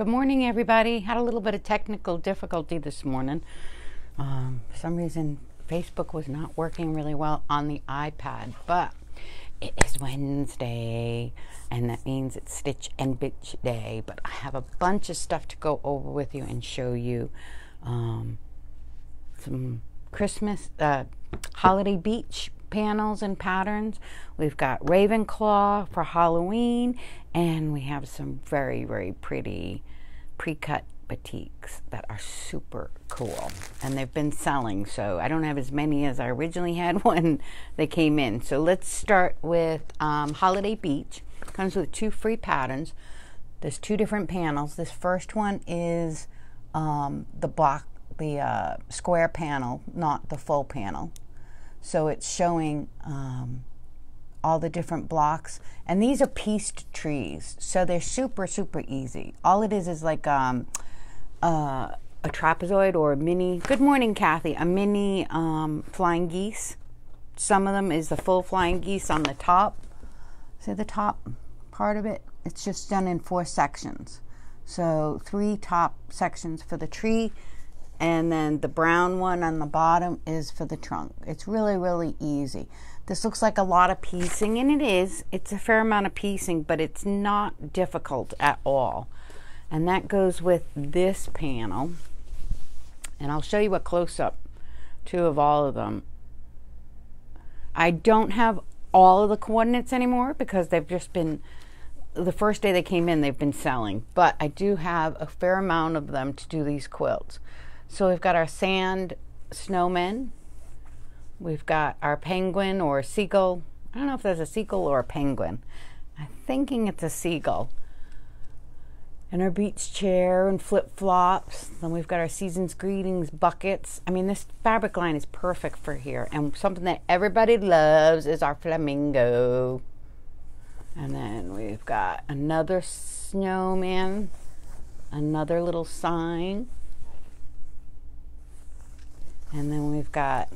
Good morning, everybody. Had a little bit of technical difficulty this morning. For some reason, Facebook was not working really well on the iPad, but it is Wednesday, and that means it's Stitch and Bitch Day, but I have a bunch of stuff to go over with you and show you. Some Christmas, Holiday Beach panels and patterns. We've got Raven's Claw for Halloween, and we have some very, very pretty pre-cut batiks that are super cool, and they've been selling, so I don't have as many as I originally had when they came in. So let's start with Holiday Beach. Comes with two free patterns. There's two different panels. This first one is the square panel, not the full panel. So it's showing all the different blocks, and these are pieced trees, so they're super, super easy. All it is like a trapezoid or a mini, good morning Kathy, a mini flying geese. Some of them is the full flying geese on the top. See the top part of it? It's just done in 4 sections. So 3 top sections for the tree, and then the brown one on the bottom is for the trunk. It's really, really easy. This looks like a lot of piecing, and it is. It's a fair amount of piecing, but it's not difficult at all. And that goes with this panel. And I'll show you a close-up, too, of all of them. I don't have all of the coordinates anymore because they've just been, the first day they came in, they've been selling. But I do have a fair amount of them to do these quilts. So we've got our sand snowmen, we've got our penguin or seagull. I don't know if there's a seagull or a penguin. I'm thinking it's a seagull. And our beach chair and flip-flops. Then we've got our season's greetings buckets. I mean, this fabric line is perfect for here. And something that everybody loves is our flamingo. And then we've got another snowman, another little sign. And then we've got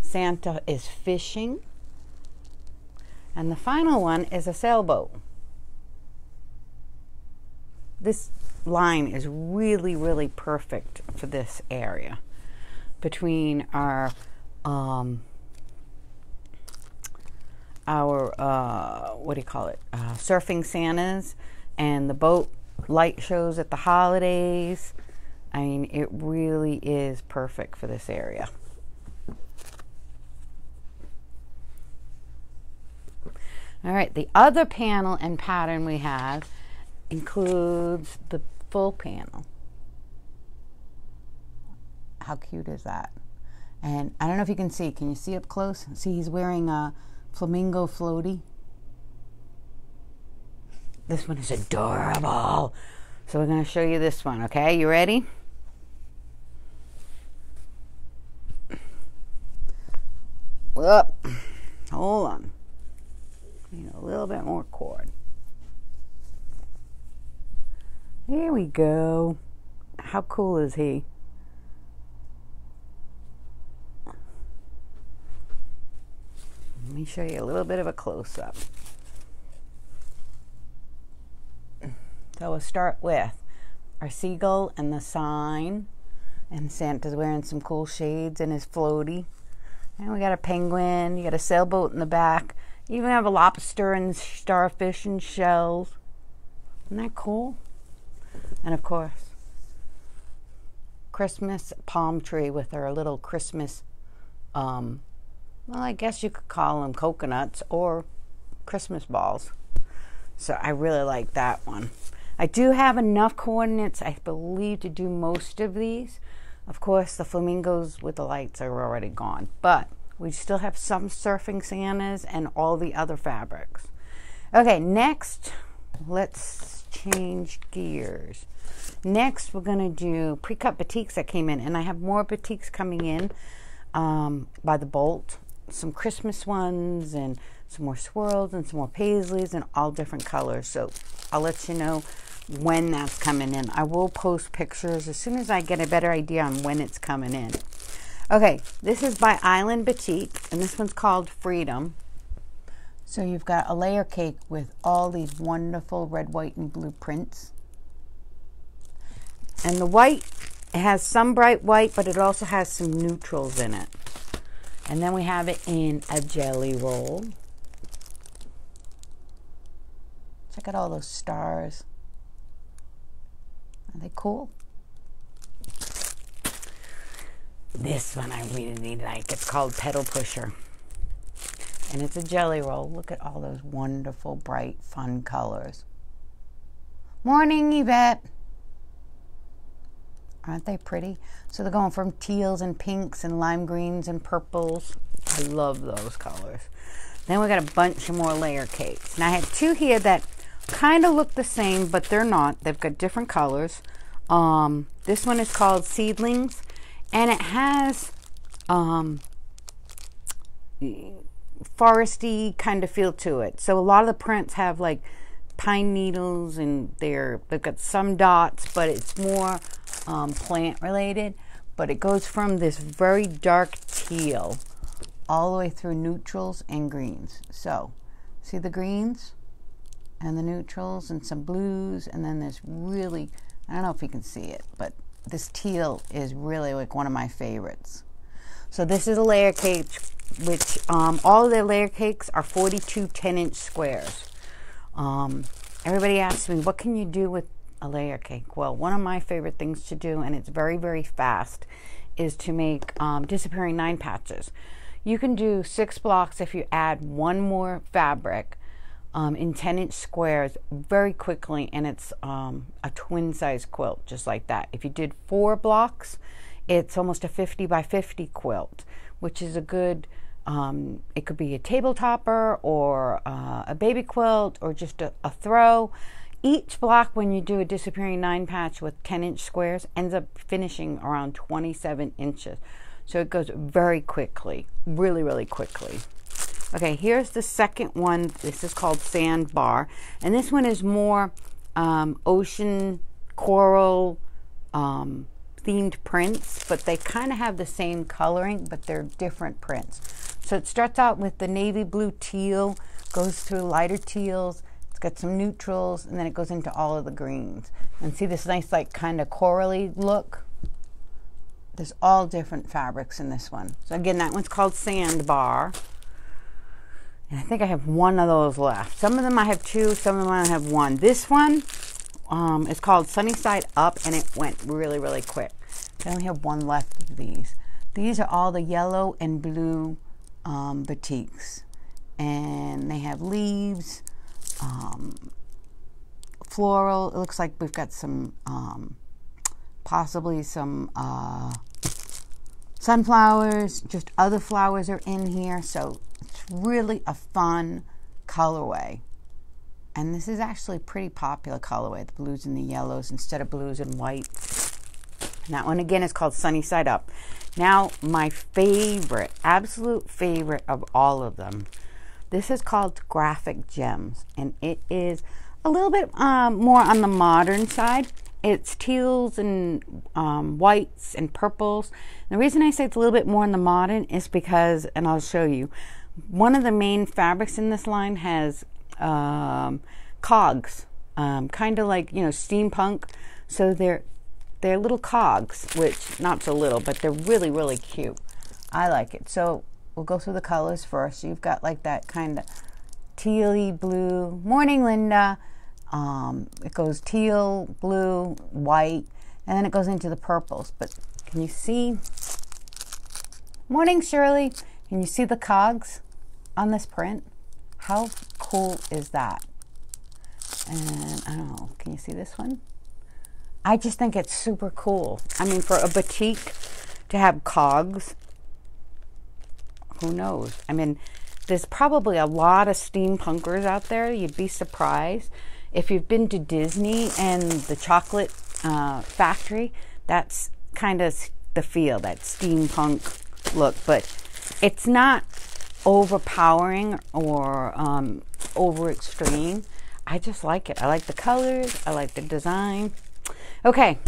Santa is fishing. And the final one is a sailboat. This line is really, really perfect for this area. Between our what do you call it? Surfing Santas and the boat light shows at the holidays. I mean, it really is perfect for this area. All right, the other panel and pattern we have includes the full panel. How cute is that? And I don't know if you can see. Can you see up close? See, he's wearing a flamingo floaty. This one is adorable. So we're going to show you this one, okay? You ready? Whoop. Hold on. Need a little bit more cord. Here we go. How cool is he? Let me show you a little bit of a close-up. So we'll start with our seagull and the sign, and Santa's wearing some cool shades and his floaty. And we got a penguin, you got a sailboat in the back. You even have a lobster and starfish and shells. Isn't that cool? And of course, Christmas palm tree with our little Christmas, well, I guess you could call them coconuts or Christmas balls. So I really like that one. I do have enough coordinates, I believe, to do most of these. Of course, the flamingos with the lights are already gone, but we still have some surfing Santas and all the other fabrics. Okay, next, let's change gears. Next, we're gonna do pre-cut batiks that came in, and I have more batiks coming in by the bolt. Some Christmas ones and some more swirls and some more paisleys and all different colors. So I'll let you know when that's coming in. I will post pictures as soon as I get a better idea on when it's coming in. Okay, this is by Island Batik, and this one's called Freedom. So you've got a layer cake with all these wonderful red, white, and blue prints. And the white has some bright white, but it also has some neutrals in it. And then we have it in a jelly roll. Check out all those stars. Are they cool? This one I really like. It's called Petal Pusher. And it's a jelly roll. Look at all those wonderful, bright, fun colors. Morning, Yvette. Aren't they pretty? So they're going from teals and pinks and lime greens and purples. I love those colors. Then we got a bunch of more layer cakes. Now I had two here that kind of look the same, but they're not. They've got different colors. This one is called Seedlings, and it has foresty kind of feel to it. So a lot of the prints have like pine needles, and they've got some dots, but it's more plant related. But it goes from this very dark teal all the way through neutrals and greens. So see the greens and the neutrals and some blues, and then this really, I don't know if you can see it, but this teal is really like one of my favorites. So this is a layer cake, which all of their layer cakes are 42 10-inch squares. Everybody asks me, what can you do with a layer cake? Well, one of my favorite things to do, and it's very, very fast, is to make disappearing nine patches. You can do 6 blocks if you add one more fabric in 10-inch squares very quickly, and it's a twin-size quilt just like that. If you did 4 blocks, it's almost a 50-by-50 quilt, which is a good, it could be a table topper or a baby quilt or just a throw. Each block, when you do a disappearing nine patch with 10-inch squares, ends up finishing around 27 inches. So it goes very quickly, really, really quickly. Okay, here's the second one. This is called Sandbar. And this one is more ocean, coral, themed prints, but they kind of have the same coloring, but they're different prints. So it starts out with the navy blue teal, goes through lighter teals, it's got some neutrals, and then it goes into all of the greens. And see this nice, like, kind of corally look? There's all different fabrics in this one. So again, that one's called Sandbar. And I think I have one of those left. Some of them I have 2, some of them I have 1. This one is called Sunnyside Up, and it went really, really quick. I only have 1 left of these. These are all the yellow and blue batiks. And they have leaves, floral. It looks like we've got some... possibly some sunflowers, just other flowers are in here. So it's really a fun colorway. And this is actually a pretty popular colorway, the blues and the yellows instead of blues and whites. And that one again is called Sunny Side Up. Now my favorite, absolute favorite of all of them, this is called Graphic Gems. And it is a little bit more on the modern side. It's teals and whites and purples. And the reason I say it's a little bit more in the modern is because, and I'll show you, one of the main fabrics in this line has cogs, kind of like, you know, steampunk. So they're little cogs, which not so little, but they're really, really cute. I like it. So we'll go through the colors first. You've got like that kind of tealy blue. Morning, Linda. It goes teal, blue, white, and then it goes into the purples. But can you see? Morning, Shirley. Can you see the cogs on this print? How cool is that? And I don't know, can you see this one? I just think it's super cool. I mean, for a batik to have cogs, who knows? I mean, there's probably a lot of steampunkers out there. You'd be surprised. If you've been to Disney and the chocolate factory, that's kind of the feel, that steampunk look. But it's not overpowering or over extreme. I just like it. I like the colors. I like the design. Okay.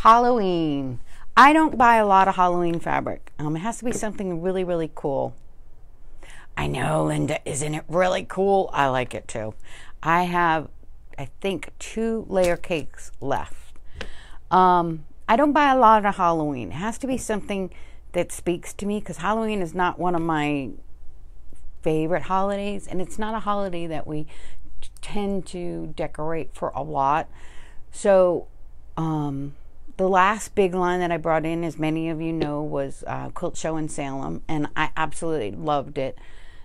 Halloween. I don't buy a lot of Halloween fabric. It has to be something really, really cool. I know, Linda, isn't it really cool? I like it too. I have, I think, 2 layer cakes left. I don't buy a lot of Halloween. It has to be something that speaks to me, because Halloween is not one of my favorite holidays, and it's not a holiday that we tend to decorate for a lot. So the last big line that I brought in, as many of you know, was Quilt Show in Salem, and I absolutely loved it.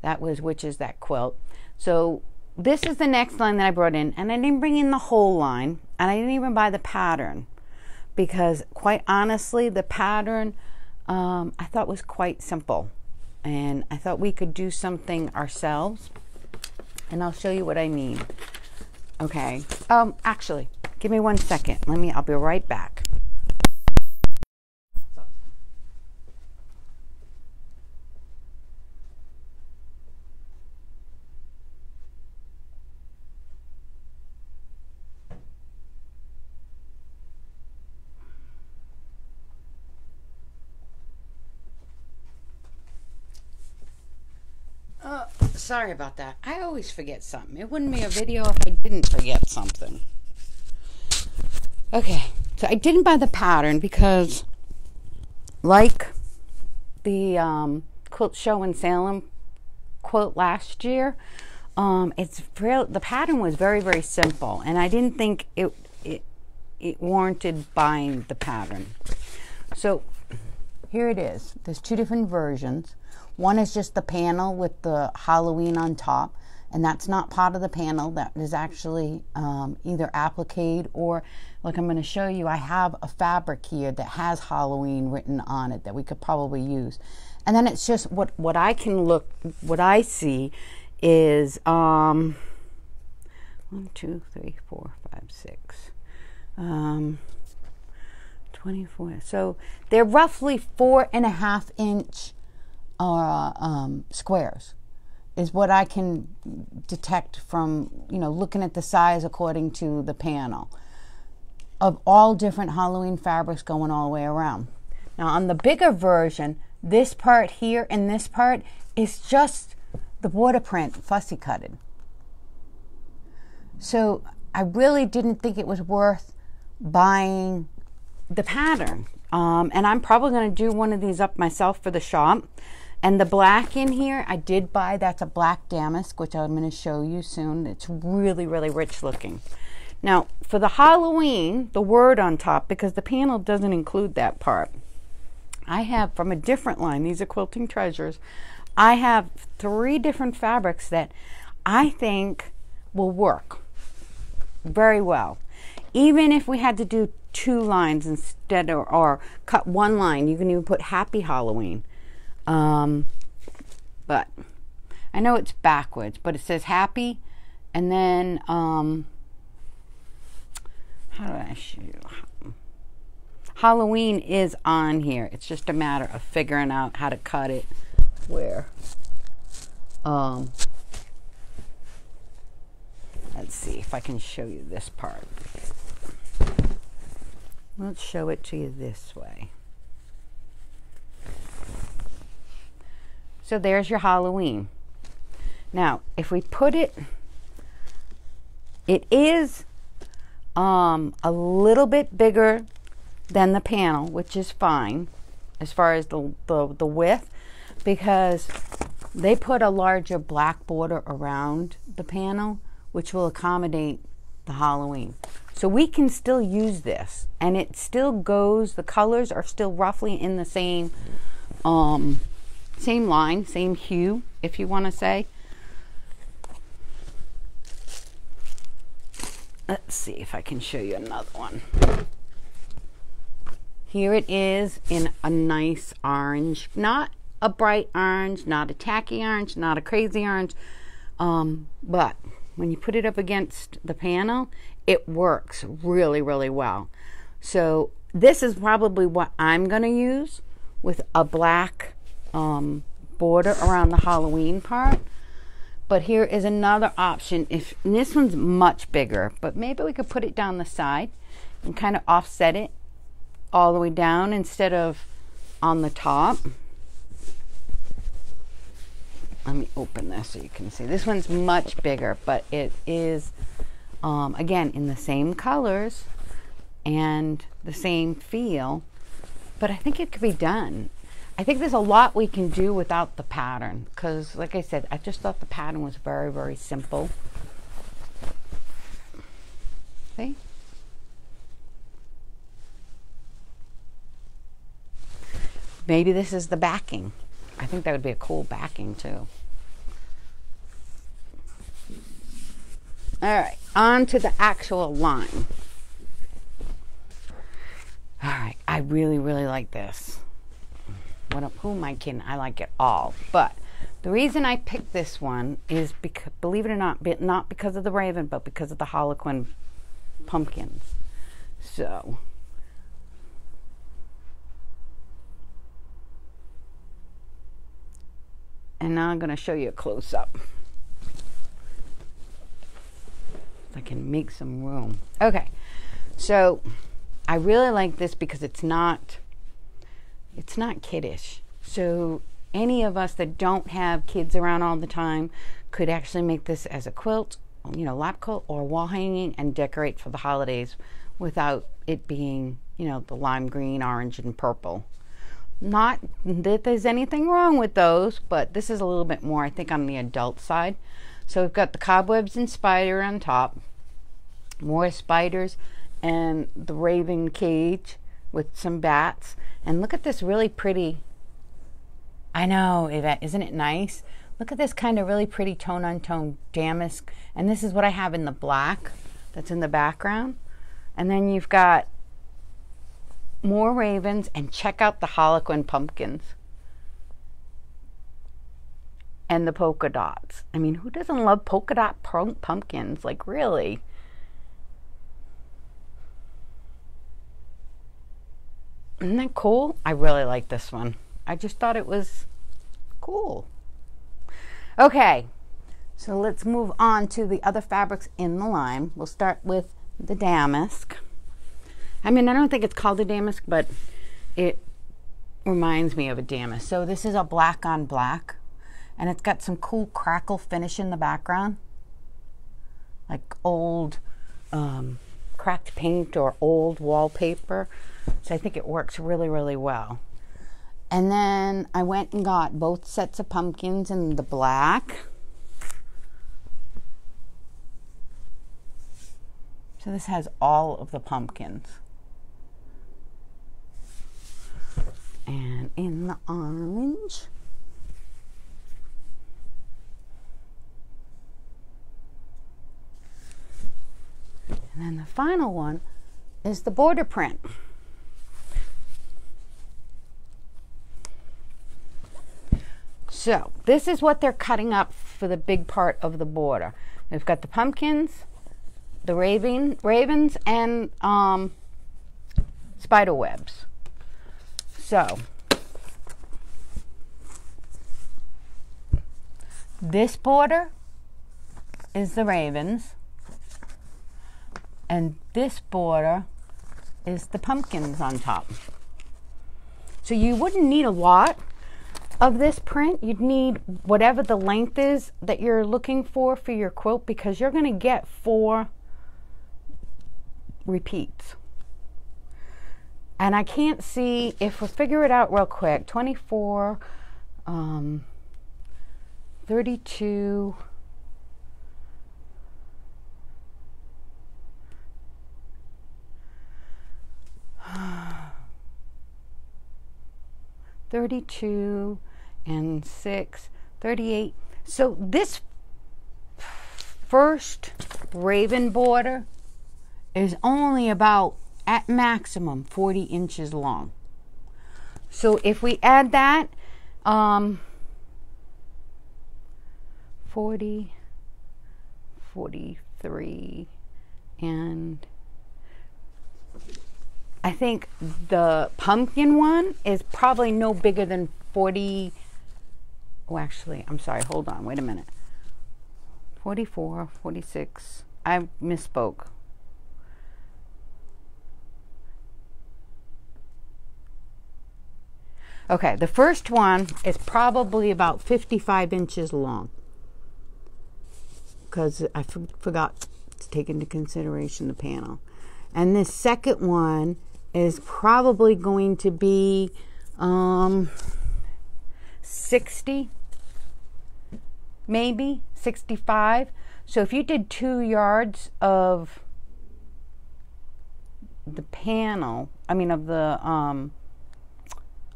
That was Witches That Quilt. So this is the next line that I brought in, and I didn't bring in the whole line, and I didn't even buy the pattern, because quite honestly the pattern I thought was quite simple, and I thought we could do something ourselves, and I'll show you what I mean. Okay, actually, give me 1 second. I'll be right back. Sorry about that. I always forget something. It wouldn't be a video if I didn't forget something. Okay, so I didn't buy the pattern because, like the Quilt Show in Salem quilt last year, it's real, the pattern was very, very simple, and I didn't think it warranted buying the pattern. So here it is. There's 2 different versions. One is just the panel with the Halloween on top, and that's not part of the panel. That is actually either applique or, like I'm going to show you, I have a fabric here that has Halloween written on it that we could probably use. And then it's just what I can look, what I see is 1, 2, 3, 4, 5, 6. 24. So they're roughly 4.5 inch squares is what I can detect from, you know, looking at the size according to the panel, of all different Halloween fabrics going all the way around. Now on the bigger version, this part here and this part is just the border print fussy cutted. So I really didn't think it was worth buying the pattern, and I'm probably going to do one of these up myself for the shop. And the black in here, I did buy. That's a black damask, which I'm going to show you soon. It's really, really rich looking. Now, for the Halloween, the word on top, because the panel doesn't include that part, I have, from a different line, these are Quilting Treasures, I have 3 different fabrics that I think will work very well. Even if we had to do 2 lines instead, or cut 1 line, you can even put Happy Halloween. But I know it's backwards, but it says happy, and then how do I shoot? Halloween is on here. It's just a matter of figuring out how to cut it where. Let's see if I can show you this part. Let's show it to you this way. So there's your Halloween. Now, if we put it, it is a little bit bigger than the panel, which is fine as far as the width, because they put a larger black border around the panel, which will accommodate the Halloween. So we can still use this, and it still goes, the colors are still roughly in the same same line, same hue, if you want to say. Let's see if I can show you another one. Here it is in a nice orange, not a bright orange, not a tacky orange, not a crazy orange, but when you put it up against the panel, it works really, really well. So this is probably what I'm going to use, with a black border around the Halloween part. But here is another option. If, and this one's much bigger, but maybe we could put it down the side and kind of offset it all the way down instead of on the top. Let me open this so you can see. This one's much bigger, but it is, again, in the same colors and the same feel, but I think it could be done. I think there's a lot we can do without the pattern, because like I said, I just thought the pattern was very, very simple. See? Maybe this is the backing. I think that would be a cool backing too. All right, on to the actual line. All right, I really, really like this. Who am I kidding? I like it all. But the reason I picked this one is because, believe it or not because of the raven, but because of the Harlequin pumpkins. So. And now I'm going to show you a close-up. I can make some room. Okay, so I really like this because it's not kiddish. So any of us that don't have kids around all the time could actually make this as a quilt, you know, lap quilt or wall hanging, and decorate for the holidays without it being, you know, the lime green, orange, and purple. Not that there's anything wrong with those, but this is a little bit more, I think, on the adult side. So we've got the cobwebs and spider on top, more spiders, and the raven cage with some bats. And look at this really pretty, I know, Yvette, isn't it nice? Look at this kind of really pretty tone-on-tone damask. And this is what I have in the black that's in the background. And then you've got more ravens, and check out the Harlequin pumpkins and the polka dots. I mean, who doesn't love polka dot pumpkins? Like, really? Isn't that cool? I really like this one. I just thought it was cool. Okay, so let's move on to the other fabrics in the line. We'll start with the damask. I mean, I don't think it's called a damask, but it reminds me of a damask. So this is a black on black, and it's got some cool crackle finish in the background, like old cracked paint or old wallpaper. So I think it works really, really well. And then I went and got both sets of pumpkins in the black. So this has all of the pumpkins. And in the orange. And then the final one is the border print. So this is what they're cutting up for the big part of the border. We've got the pumpkins, the ravens, and spider webs. So, this border is the ravens, and this border is the pumpkins on top. So you wouldn't need a lot of this print. You'd need whatever the length is that you're looking for your quilt, because you're going to get 4 repeats. And I can't see, if we'll figure it out real quick, 24, 32, and 6, 38. So this first raven border is only about, at maximum, 40 inches long. So if we add that, 40, 43, and I think the pumpkin one is probably no bigger than 40, oh actually, I'm sorry, hold on, wait a minute. 44, 46, I misspoke. Okay, the first one is probably about 55 inches long, because I forgot to take into consideration the panel. And this second one is probably going to be 60, maybe 65. So if you did 2 yards of the panel, I mean of the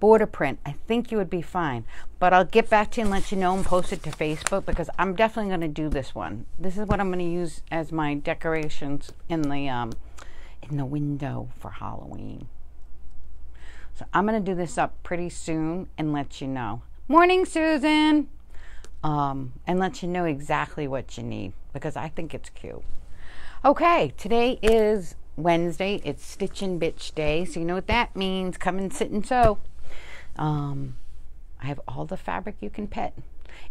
border print, I think you would be fine. But I'll get back to you and let you know and post it to Facebook, because I'm definitely going to do this one. This is what I'm going to use as my decorations in the window for Halloween. So I'm going to do this up pretty soon and let you know. Morning, Susan! And let you know exactly what you need, because I think it's cute. Okay, today is Wednesday. It's Stitch and Bitch Day, so you know what that means. Come and sit and sew. I have all the fabric you can pet.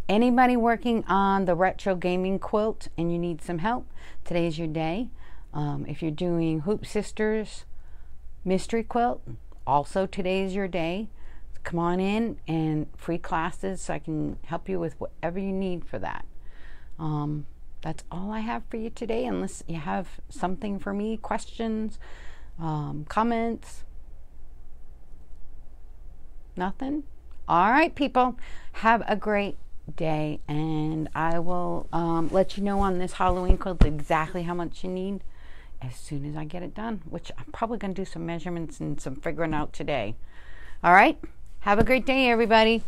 Anybody working on the retro gaming quilt and you need some help, today's your day. If you're doing Hoop Sisters Mystery Quilt, also today's your day. Come on in, and free classes, so I can help you with whatever you need for that. That's all I have for you today, unless you have something for me, questions, comments. Nothing? All right, people, have a great day, and I will let you know on this Halloween quilt exactly how much you need as soon as I get it done, which I'm probably going to do some measurements and some figuring out today. All right? Have a great day, everybody.